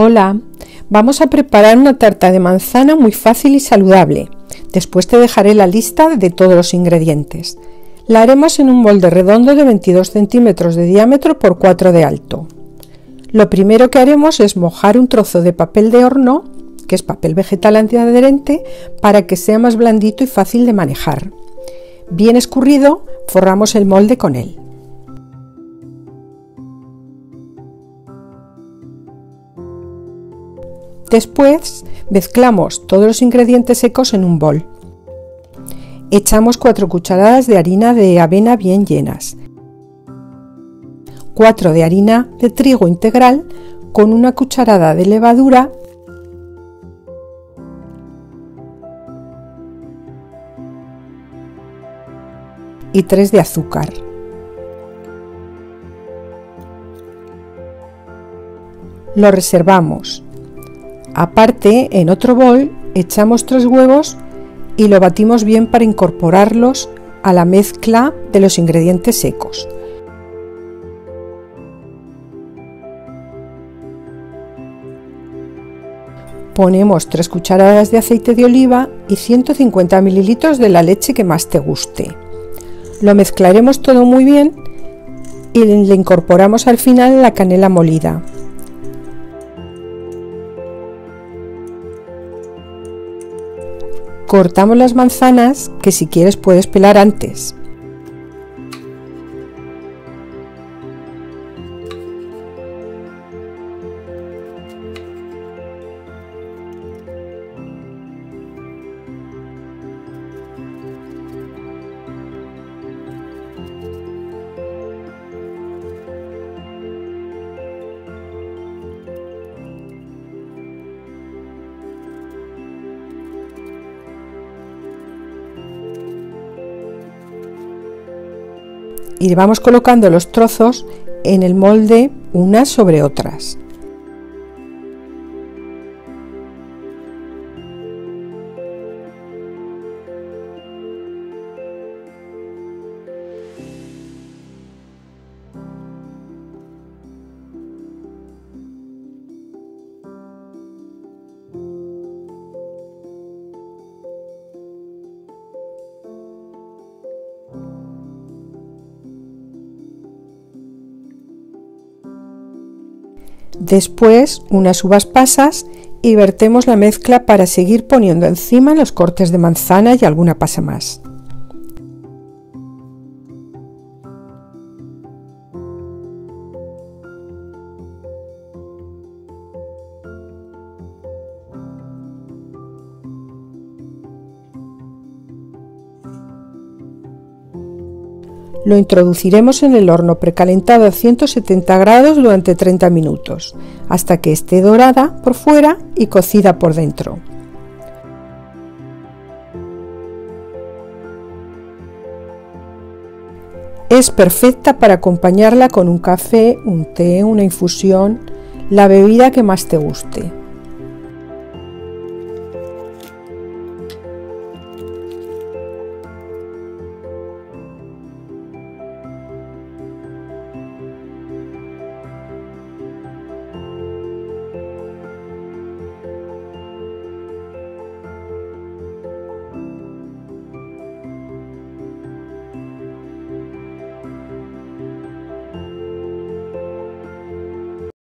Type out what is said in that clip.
Hola, vamos a preparar una tarta de manzana muy fácil y saludable. Después te dejaré la lista de todos los ingredientes. La haremos en un molde redondo de 22 centímetros de diámetro por 4 de alto. Lo primero que haremos es mojar un trozo de papel de horno, que es papel vegetal antiadherente, para que sea más blandito y fácil de manejar. Bien escurrido, forramos el molde con él. Después mezclamos todos los ingredientes secos en un bol. Echamos 4 cucharadas de harina de avena bien llenas, 4 de harina de trigo integral con 1 cucharada de levadura y 3 de azúcar. Lo reservamos. Aparte, en otro bol echamos 3 huevos y lo batimos bien para incorporarlos a la mezcla de los ingredientes secos. Ponemos 3 cucharadas de aceite de oliva y 150 mililitros de la leche que más te guste. Lo mezclaremos todo muy bien y le incorporamos al final la canela molida. Cortamos las manzanas, que si quieres puedes pelar antes. Y vamos colocando los trozos en el molde unas sobre otras. Después, unas uvas pasas y vertemos la mezcla para seguir poniendo encima los cortes de manzana y alguna pasa más. Lo introduciremos en el horno precalentado a 170 grados durante 30 minutos, hasta que esté dorada por fuera y cocida por dentro. Es perfecta para acompañarla con un café, un té, una infusión, la bebida que más te guste.